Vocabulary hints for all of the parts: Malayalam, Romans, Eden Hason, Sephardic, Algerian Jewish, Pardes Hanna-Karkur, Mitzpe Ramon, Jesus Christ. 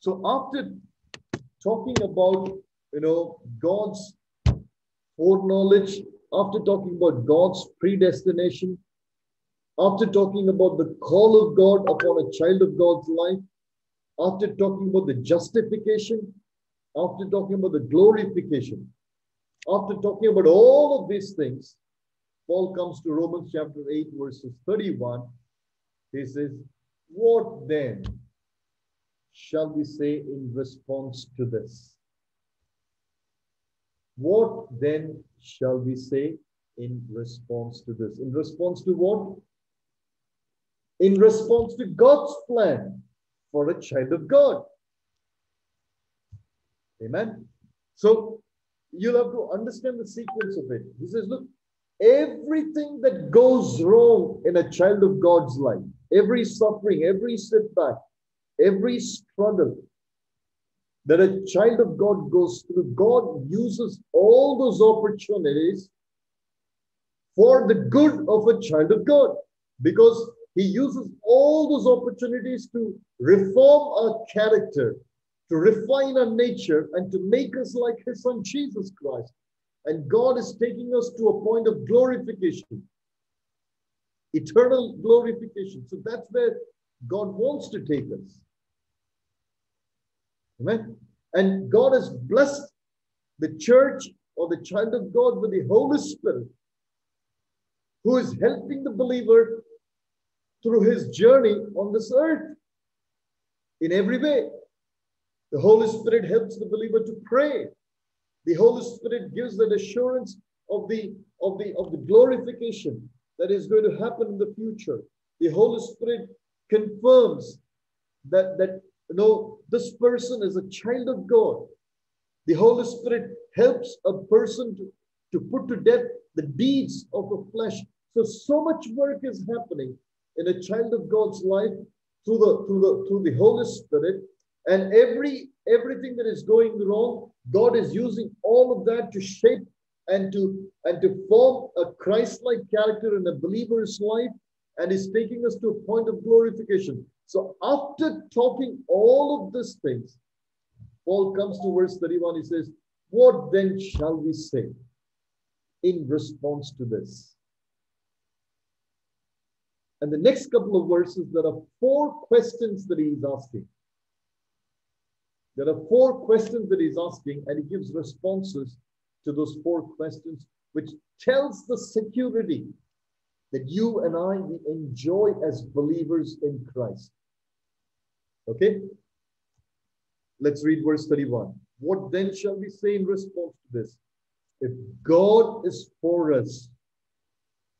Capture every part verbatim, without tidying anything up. So after talking about, you know, God's foreknowledge, after talking about God's predestination, after talking about the call of God upon a child of God's life, after talking about the justification, after talking about the glorification, after talking about all of these things, Paul comes to Romans chapter eight, verses thirty-one. He says, "What then shall we say in response to this?" What then shall we say in response to this? In response to what? In response to God's plan for a child of God. Amen. So you'll have to understand the sequence of it. He says, look, everything that goes wrong in a child of God's life, every suffering, every setback, every struggle that a child of God goes through, God uses all those opportunities for the good of a child of God, because he uses all those opportunities to reform our character, to refine our nature, and to make us like his son, Jesus Christ. And God is taking us to a point of glorification, eternal glorification. So that's where God wants to take us. Amen. And God has blessed the church or the child of God with the Holy Spirit, who is helping the believer through his journey on this earth in every way. The Holy Spirit helps the believer to pray. The Holy Spirit gives that assurance of the, of the, of the glorification that is going to happen in the future. The Holy Spirit confirms that, that you know, this person is a child of God. The Holy Spirit helps a person to, to put to death the deeds of the flesh. So, so much work is happening in a child of God's life through the, through the, through the Holy Spirit. And every everything that is going wrong, God is using all of that to shape and to, and to form a Christ-like character in a believer's life, and is taking us to a point of glorification. So after talking all of these things, Paul comes to verse thirty-one. He says, "What then shall we say in response to this?" And the next couple of verses, there are four questions that he is asking. There are four questions that he's asking, and he gives responses to those four questions, which tells the security that you and I we enjoy as believers in Christ. Okay? Let's read verse thirty-one. "What then shall we say in response to this? If God is for us,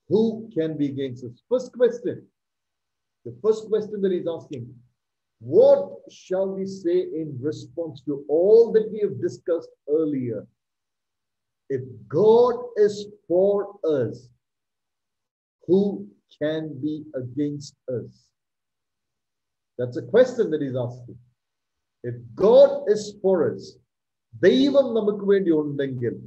who can be against us?" First question. The first question that he's asking, what shall we say in response to all that we have discussed earlier? If God is for us, who can be against us? That's a question that he's asking. If God is for us, Deivam namakku vendi undengil,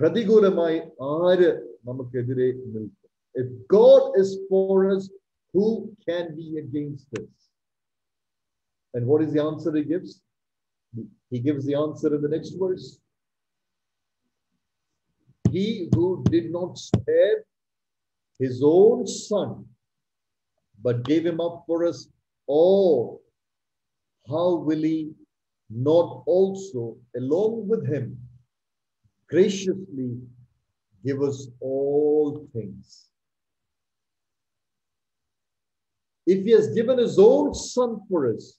pratigoolamai aaru namakku edire nilkum. If God is for us, who can be against us? And what is the answer he gives? He gives the answer in the next verse. "He who did not spare his own son, but gave him up for us all, how will he not also, along with him, graciously give us all things?" If he has given his own son for us,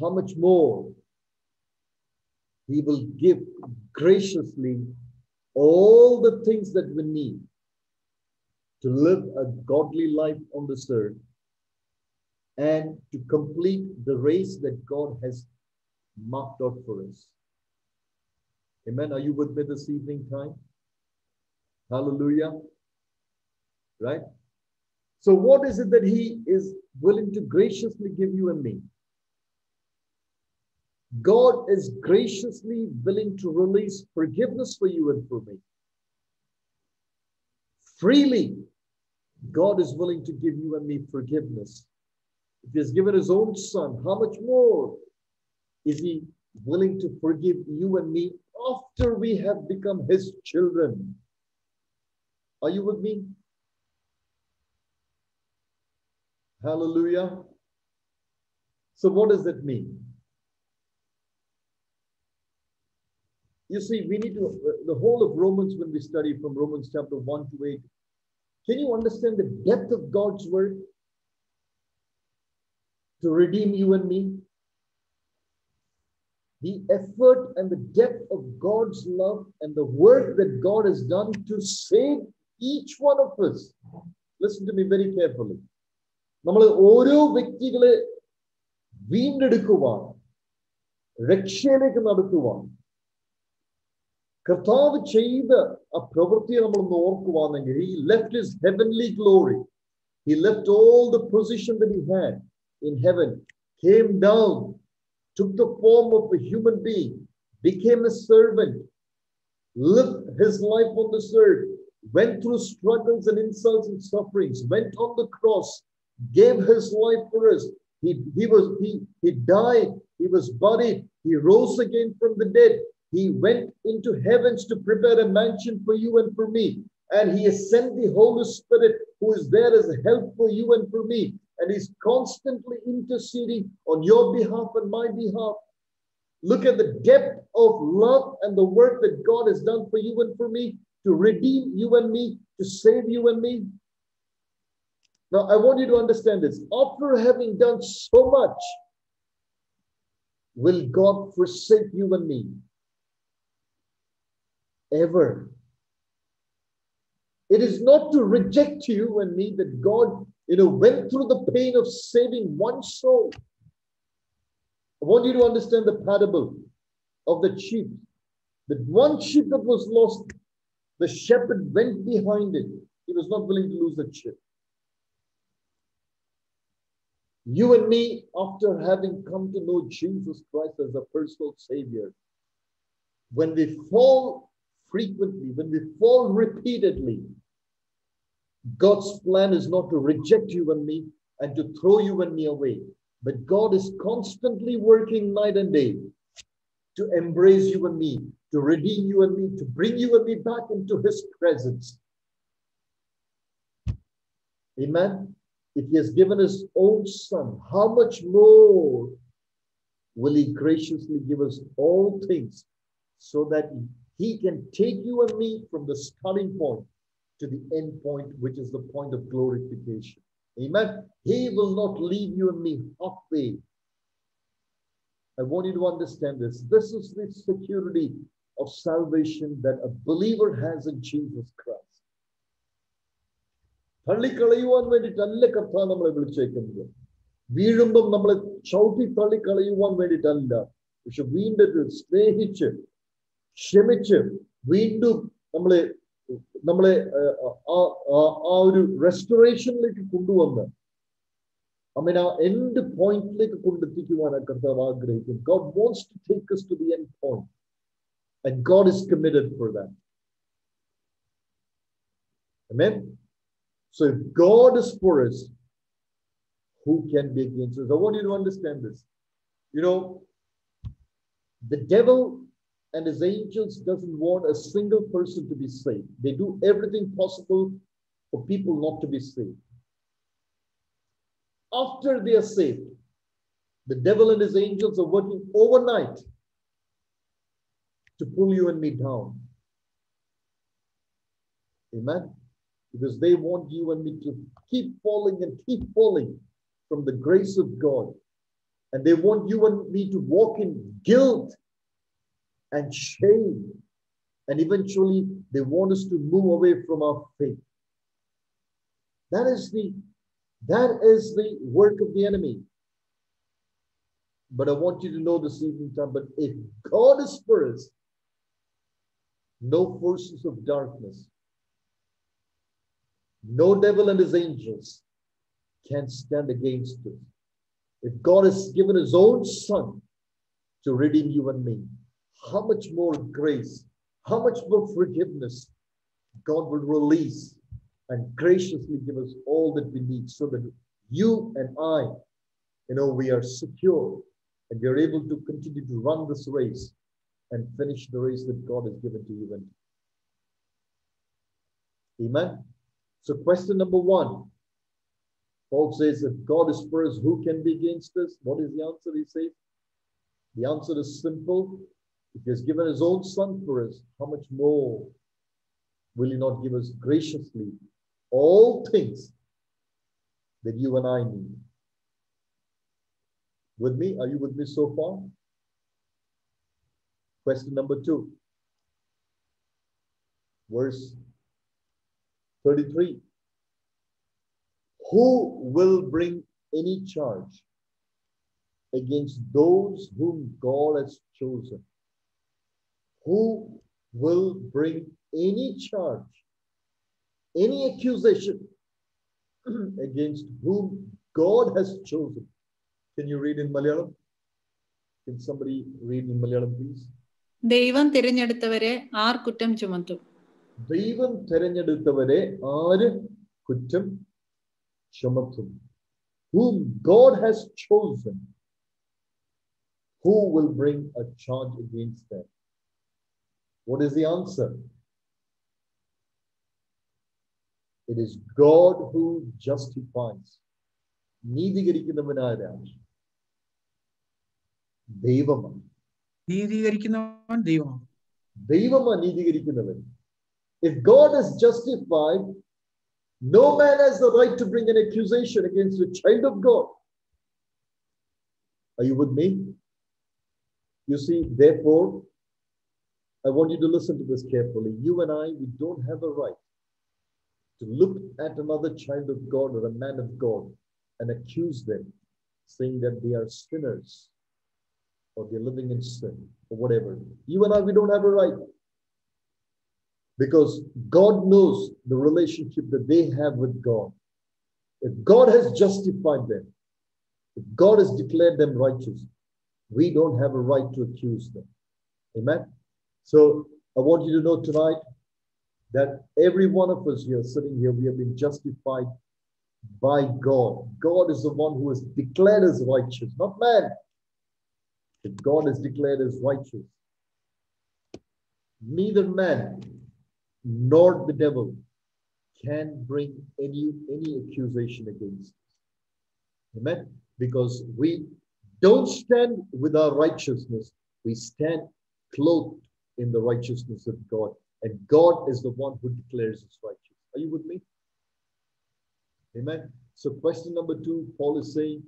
how much more he will give graciously all the things that we need to live a godly life on this earth and to complete the race that God has marked out for us. Amen. Are you with me this evening time? Hallelujah. Right? So what is it that he is willing to graciously give you and me? God is graciously willing to release forgiveness for you and for me. Freely, God is willing to give you and me forgiveness. If he has given his own son, how much more is he willing to forgive you and me after we have become his children? Are you with me? Hallelujah. So what does that mean? You see, we need to, the whole of Romans, when we study from Romans chapter one to eight, can you understand the depth of God's word to redeem you and me? The effort and the depth of God's love and the work that God has done to save each one of us. Listen to me very carefully. നമ്മൾ ഓരോ വ്യക്തികളെ വീണ്ടെടുക്കുവാൻ രക്ഷയിലേക്ക് നടത്തുവാൻ കർത്താവ് ചെയ്ത ആ പ്രവൃത്തിയെ നമ്മളൊന്ന് ഓർക്കുവാണെങ്കിൽ he left his heavenly glory. He left all the position that he had in heaven, came down, took the form of a human being, became a servant, lived his life on this earth, went through struggles and insults and sufferings, went on the cross, gave his life for us. He, he, was, he, he died. He was buried. He rose again from the dead. He went into heavens to prepare a mansion for you and for me. And he has sent the Holy Spirit who is there as a help for you and for me. And he's constantly interceding on your behalf and my behalf. Look at the depth of love and the work that God has done for you and for me to redeem you and me, to save you and me. Now, I want you to understand this. After having done so much, will God forsake you and me? Ever. It is not to reject you and me that God, you know, went through the pain of saving one soul. I want you to understand the parable of the sheep. That one sheep that was lost, the shepherd went behind it. He was not willing to lose that sheep. You and me, after having come to know Jesus Christ as a personal Savior, when we fall frequently, when we fall repeatedly, God's plan is not to reject you and me and to throw you and me away. But God is constantly working night and day to embrace you and me, to redeem you and me, to bring you and me back into His presence. Amen. If he has given his own son, how much more will he graciously give us all things so that he can take you and me from the starting point to the end point, which is the point of glorification. Amen. He will not leave you and me halfway. I want you to understand this. This is the security of salvation that a believer has in Jesus Christ. തള്ളിക്കളയുവാൻ വേണ്ടിയിട്ടല്ല കർത്താവ് നമ്മളെ വിളിച്ചേക്കുന്നത്. വീഴുമ്പം നമ്മളെ ചവിട്ടി തള്ളിക്കളയുവാൻ വേണ്ടിയിട്ടല്ല, പക്ഷെ വീണ്ടും സ്നേഹിച്ച് ക്ഷമിച്ച് വീണ്ടും നമ്മളെ നമ്മളെ ആ ഒരു റെസ്റ്റോറേഷനിലേക്ക് കൊണ്ടുവന്ന് അമ്മേന എൻഡ് പോയിന്റിലേക്ക് കൊണ്ടെത്തിക്കുവാനാണ് കർത്താവ് ആഗ്രഹിക്കുന്നത്. God wants to take us to the end point, and God is committed for that. Amen. So if God is for us, who can be against us? I want you to understand this. You know, the devil and his angels doesn't want a single person to be saved. They do everything possible for people not to be saved. After they are saved, the devil and his angels are working overnight to pull you and me down. Amen. Because they want you and me to keep falling and keep falling from the grace of God. And they want you and me to walk in guilt and shame. And eventually, they want us to move away from our faith. That is the, that is the work of the enemy. But I want you to know this evening time, but if God is for us, no forces of darkness, no devil and his angels can stand against us. If God has given his own son to redeem you and me, how much more grace, how much more forgiveness God will release and graciously give us all that we need so that you and I you know, we are secure and we are able to continue to run this race and finish the race that God has given to you. Amen. So question number one, Paul says, if God is for us, who can be against us? What is the answer, he says? The answer is simple. If he has given his own son for us, how much more will he not give us graciously all things that you and I need? With me? Are you with me so far? Question number two. Verse thirty-three. Who will bring any charge against those whom God has chosen? Who will bring any charge, any accusation against whom God has chosen? Can you read in Malayalam? Can somebody read in Malayalam, please? Devan Terenyaduttavare Aar Kuttam Chumattum. Devan Terenyaduttavare Aar Kuttam Chumattum. Whom God has chosen, who will bring a charge against them? What is the answer? It is God who justifies. Needhikarikkunavanara. Devama. Needhikarikkunavan devama. Devama needhikarikkunavan. If God is justified, no man has the right to bring an accusation against a child of God. Are you with me? You see, therefore, I want you to listen to this carefully. You and I, we don't have a right to look at another child of God or a man of God and accuse them, saying that they are sinners or they're living in sin or whatever. You and I, we don't have a right, because God knows the relationship that they have with God. If God has justified them, if God has declared them righteous, we don't have a right to accuse them. Amen? So I want you to know tonight that every one of us here, sitting here, we have been justified by God. God is the one who has declared us righteous, not man. If God has declared us righteous, neither man nor the devil can bring any, any accusation against us. Amen? Because we don't stand with our righteousness. We stand clothed in the righteousness of God. And God is the one who declares us righteous. Are you with me? Amen. So question number two, Paul is saying,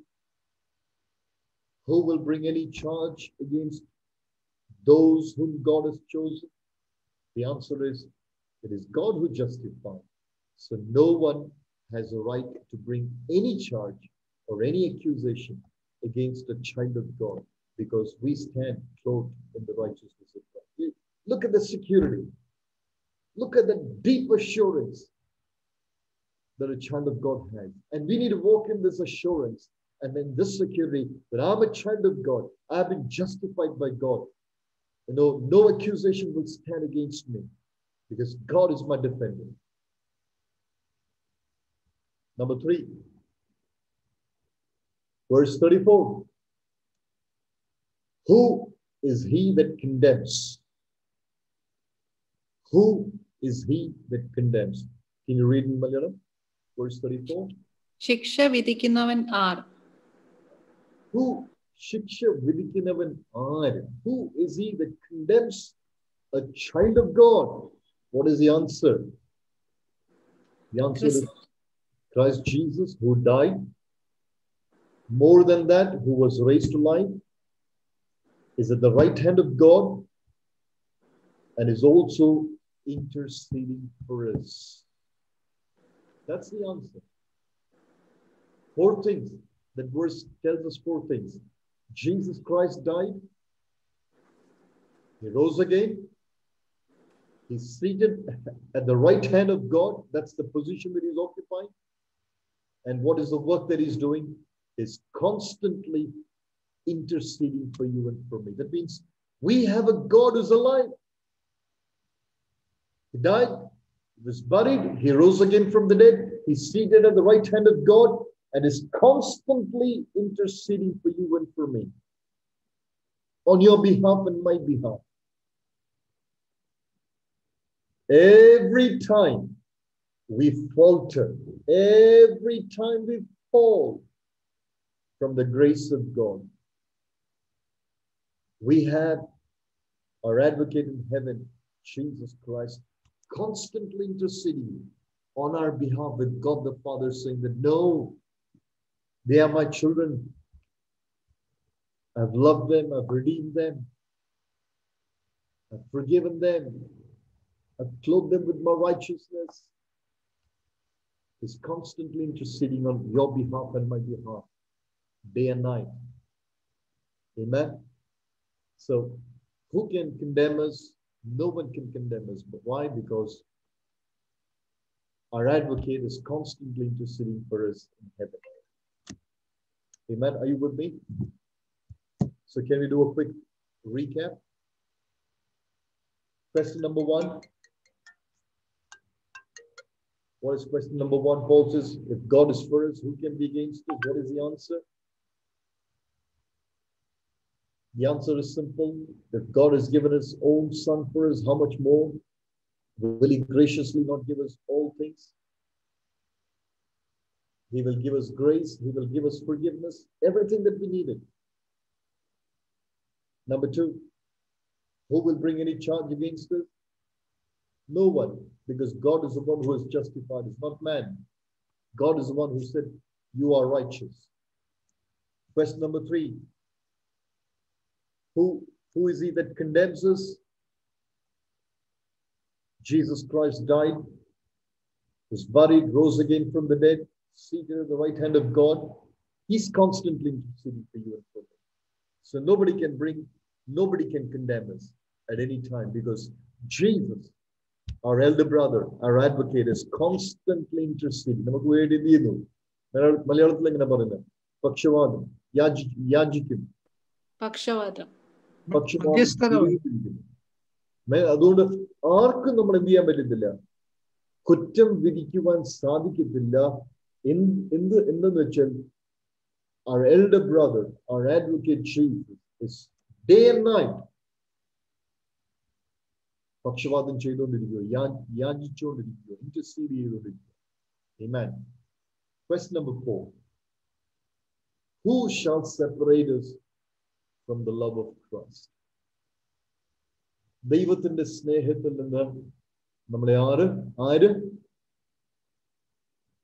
who will bring any charge against those whom God has chosen? The answer is, it is God who justifies. So no one has a right to bring any charge or any accusation against a child of God, because we stand clothed in the righteousness of God. Look at the security. Look at the deep assurance that a child of God has. And we need to walk in this assurance and in this security that I'm a child of God. I've been justified by God. You know, no accusation will stand against me because God is my defender. Number three, verse thirty-four. Who is he that condemns? Who is he that condemns? Can you read in Malayalam? Verse thirty-four. Shiksha vidikinavan aar. Who? Shiksha vidikinavan aar. Who is he that condemns a child of God? What is the answer? The answer Christ. is Christ Jesus, who died. More than that, who was raised to life, is at the right hand of God and is also interceding for us. That's the answer. Four things. That verse tells us four things. Jesus Christ died. He rose again. He's seated at the right hand of God. That's the position that he's occupying. And what is the work that he's doing? He's constantly interceding for you and for me. That means we have a God who's alive. He died, he was buried, he rose again from the dead, he's seated at the right hand of God, and is constantly interceding for you and for me, on your behalf and my behalf. Every time we falter, every time we fall from the grace of God, we have our advocate in heaven, Jesus Christ, constantly interceding on our behalf with God the Father, saying that, no, they are my children. I've loved them, I've redeemed them, I've forgiven them, I've clothed them with my righteousness. He's constantly interceding on your behalf and my behalf, day and night. Amen? So, who can condemn us? No one can condemn us. But why? Because our advocate is constantly interceding for us in heaven. Amen? Are you with me? So, can we do a quick recap? Question number one. What is question number one? Paul says, if God is for us, who can be against us? What is the answer? The answer is simple. If God has given his own son for us, how much more will he graciously not give us all things? He will give us grace. He will give us forgiveness. Everything that we needed. Number two, who will bring any charge against us? No one, because God is the one who has justified us, not man. God is the one who said, you are righteous. Question number three, who, who is he that condemns us? Jesus Christ died, was buried, rose again from the dead, seated at the right hand of God. He's constantly interceding for you and for me. So nobody can bring, nobody can condemn us at any time, because Jesus, our elder brother, our advocate, is constantly interceding. Pakshavaadam. Yajikim. Pakshavaadam. Pakshavaadam. In in the in the our elder brother, our advocate Jesus, is day and night. Pakshavadan Chedondidio, Yaji Chondidio, intercede. Amen. Question number four. Who shall separate us from the love of Christ? Devathinte snehathil ninnu nammale aaru aaru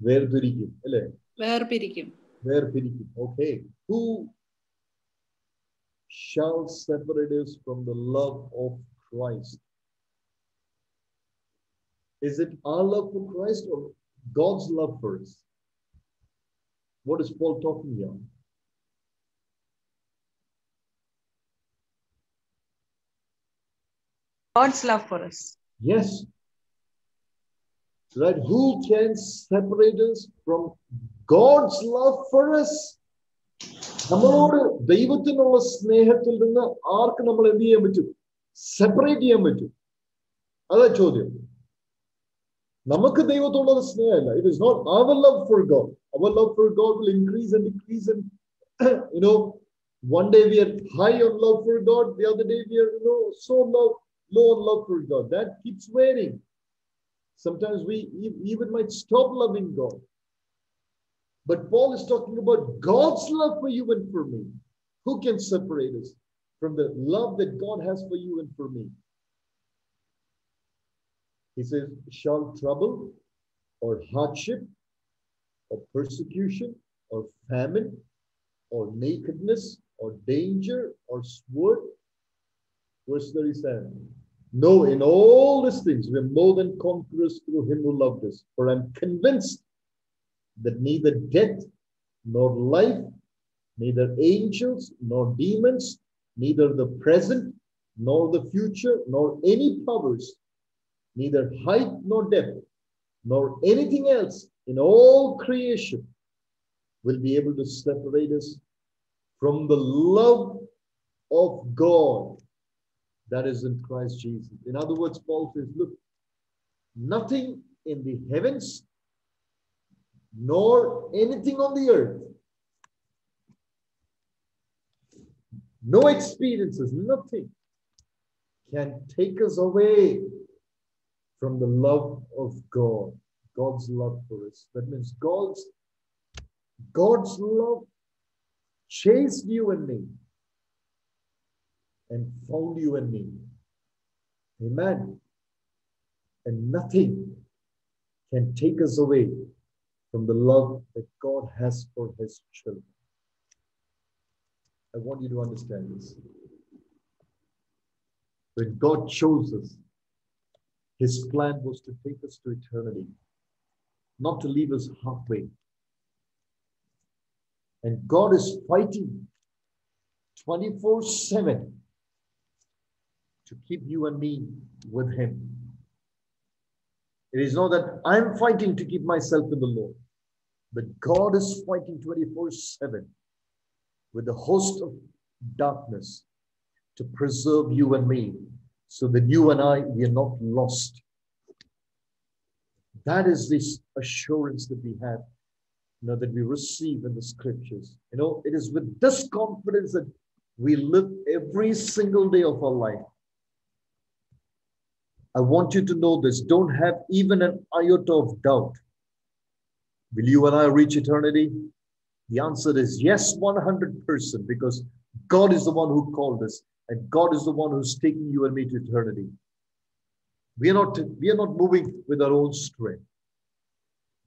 verthirikkum alle verthirikkum verthirikkum okay who shall separate us from the love of Christ? Is it our love for Christ or God's love for us? What is Paul talking about? God's love for us. Yes. Right. Who can separate us from God's love for us? Separate. It is not our love for God. Our love for God will increase and decrease, and you know, one day we are high on love for God, the other day we are you know so low, low on love for God. That keeps varying. Sometimes we even might stop loving God. But Paul is talking about God's love for you and for me. Who can separate us from the love that God has for you and for me? He says, shall trouble or hardship or persecution or famine or nakedness or danger or sword? Verse thirty-seven. No, in all these things we are more than conquerors through him who loved us. For I am convinced that neither death nor life, neither angels nor demons, neither the present nor the future, nor any powers, neither height nor depth, nor anything else in all creation will be able to separate us from the love of God that is in Christ Jesus. In other words, Paul says, look, nothing in the heavens, nor anything on the earth. No experiences, nothing can take us away from the love of God, God's love for us. That means God's, God's love chased you and me and found you and me. Amen. And nothing can take us away from the love that God has for his children. I want you to understand this. When God chose us, his plan was to take us to eternity, not to leave us halfway. And God is fighting twenty-four seven to keep you and me with him. It is not that I'm fighting to keep myself in the Lord, but God is fighting twenty-four seven with the host of darkness to preserve you and me, so that you and I, we are not lost. That is this assurance that we have, you know, that we receive in the scriptures. You know, it is with this confidence that we live every single day of our life. I want you to know this. Don't have even an iota of doubt. Will you and I reach eternity? The answer is yes, one hundred percent, because God is the one who called us, and God is the one who's taking you and me to eternity. We are not, we are not moving with our own strength.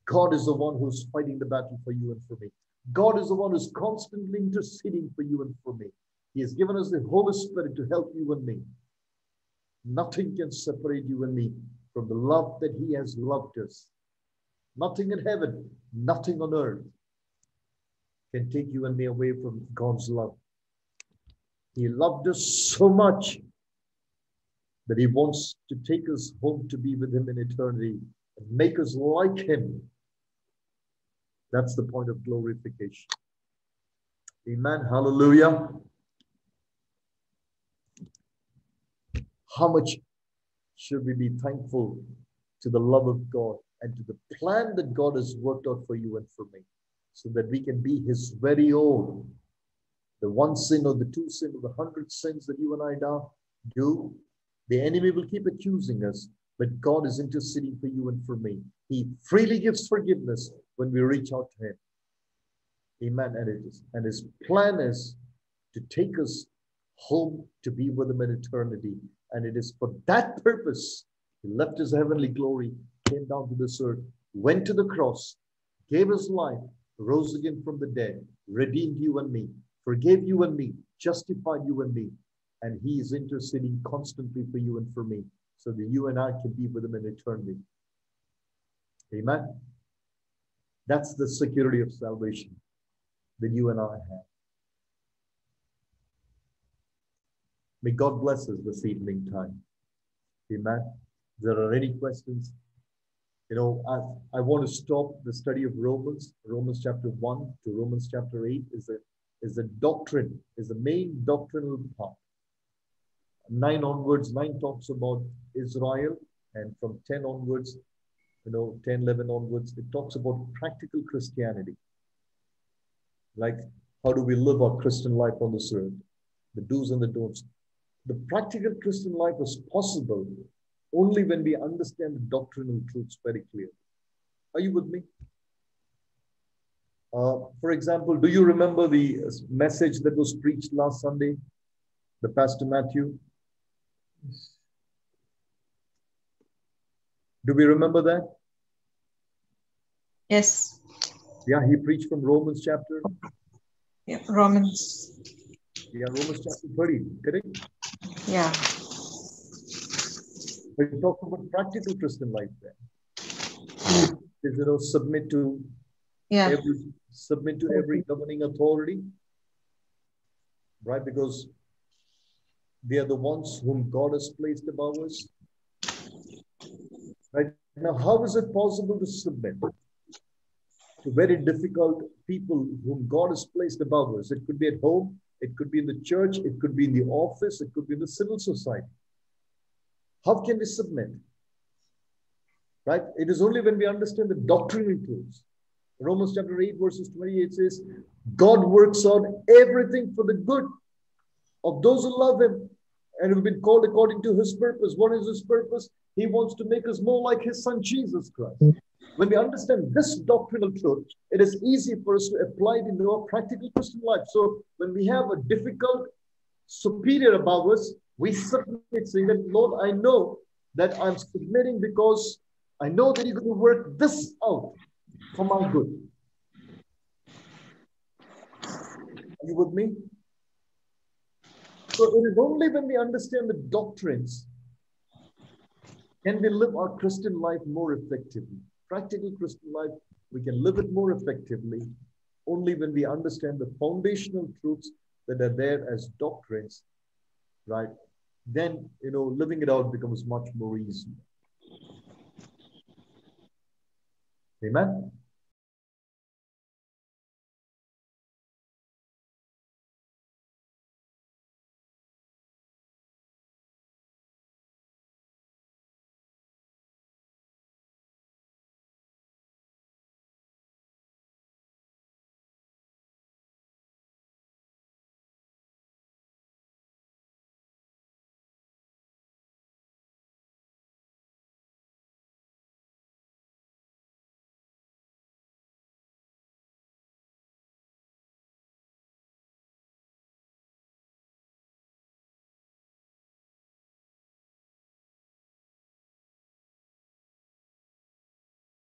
God is the one who's fighting the battle for you and for me. God is the one who's constantly interceding for you and for me. He has given us the Holy Spirit to help you and me. Nothing can separate you and me from the love that he has loved us. Nothing in heaven, nothing on earth can take you and me away from God's love. He loved us so much that he wants to take us home to be with him in eternity and make us like him. That's the point of glorification. Amen. Hallelujah. How much should we be thankful to the love of God and to the plan that God has worked out for you and for me, so that we can be his very own. The one sin or the two sin or the hundred sins that you and I do, the enemy will keep accusing us, but God is interceding for you and for me. He freely gives forgiveness when we reach out to him. Amen. And, it is, and his plan is to take us home to be with him in eternity. And it is for that purpose he left his heavenly glory, came down to this earth, went to the cross, gave his life, rose again from the dead, redeemed you and me, forgave you and me, justified you and me, and he is interceding constantly for you and for me, so that you and I can be with him in eternity. Amen. That's the security of salvation that you and I have. May God bless us this evening time. Amen. If there are any questions, you know, I, I want to stop the study of Romans. Romans chapter one to Romans chapter eight is a is the doctrine, is the main doctrinal part. Nine onwards, nine talks about Israel, and from ten onwards, you know, ten, eleven onwards, it talks about practical Christianity. Like, how do we live our Christian life on this earth? The do's and the don'ts. The practical Christian life is possible only when we understand the doctrinal truths very clearly. Are you with me? Uh, for example, do you remember the message that was preached last Sunday, the Pastor Matthew? Yes. Do we remember that? Yes. Yeah, he preached from Romans chapter. Yeah, Romans. Yeah, Romans chapter thirty, correct? Yeah. We talked about practical Christian life there. Mm. Is, you know, submit to yeah. every submit to every governing authority, right? Because they are the ones whom God has placed above us. Right? Now, how is it possible to submit to very difficult people whom God has placed above us? It could be at home, it could be in the church, it could be in the office, it could be in the civil society. How can we submit? Right? It is only when we understand the doctrinal truths. Romans chapter eight, verses twenty-eight says, God works out everything for the good of those who love him and have been called according to his purpose. What is his purpose? He wants to make us more like his son, Jesus Christ. When we understand this doctrinal truth, it is easy for us to apply it in our practical Christian life. So when we have a difficult superior above us, we submit, saying that, Lord, I know that I'm submitting because I know that you're going to work this out for my good. Are you with me? So it is only when we understand the doctrines can we live our Christian life more effectively. Practical Christian life, we can live it more effectively only when we understand the foundational truths that are there as doctrines, right? Then, you know, living it out becomes much more easy. Amen?